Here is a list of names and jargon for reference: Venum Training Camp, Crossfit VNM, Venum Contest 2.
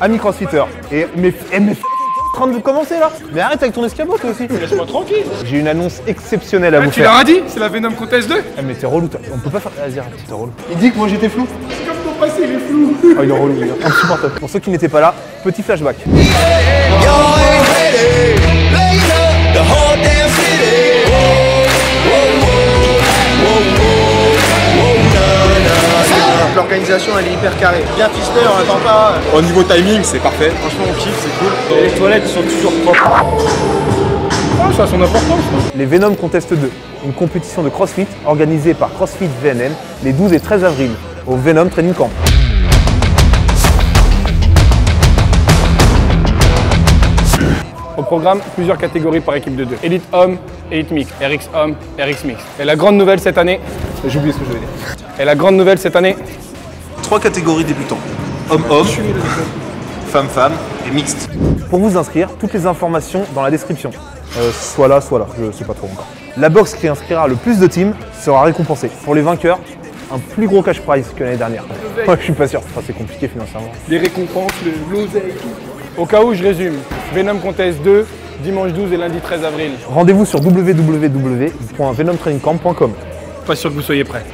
ami crossfitter. Mais en train de commencer là. Mais arrête avec ton escabeau toi aussi. Laisse-moi tranquille. J'ai une annonce exceptionnelle à vous faire. Tu l'auras dit, c'est la Venum Contest 2. Ah, mais c'est relou toi. On peut pas faire. Vas-y, arrête, c'est relou. Il dit que moi j'étais flou. C'est comme ton passé, il est flou. Ah, il est relou, il est insupportable. Pour ceux qui n'étaient pas là, petit flashback. L'organisation elle est hyper carrée, bien ficelé, on attend pas. Au niveau timing c'est parfait, franchement on kiffe, c'est cool. Et les toilettes sont toujours propres. Ah, ça a son importance. Les Venum Contest 2, une compétition de CrossFit organisée par CrossFit VNM les 12 et 13 avril au Venum Training Camp. Au programme, plusieurs catégories par équipe de deux. Elite homme, Elite mix, RX homme, RX mix. Et la grande nouvelle cette année, j'ai oublié ce que je voulais dire. Et la grande nouvelle cette année, 3 catégories débutants, homme-homme, femme-femme et mixte. Pour vous inscrire, toutes les informations dans la description. Soit là, je sais pas trop encore. La box qui inscrira le plus de teams sera récompensée. Pour les vainqueurs, un plus gros cash prize que l'année dernière. Ouais, je suis pas sûr, enfin, c'est compliqué financièrement. Les récompenses, l'oseille, tout. Au cas où, je résume, Venum Contest 2, dimanche 12 et lundi 13 avril. Rendez-vous sur www.venomtrainingcamp.com. Pas sûr que vous soyez prêts.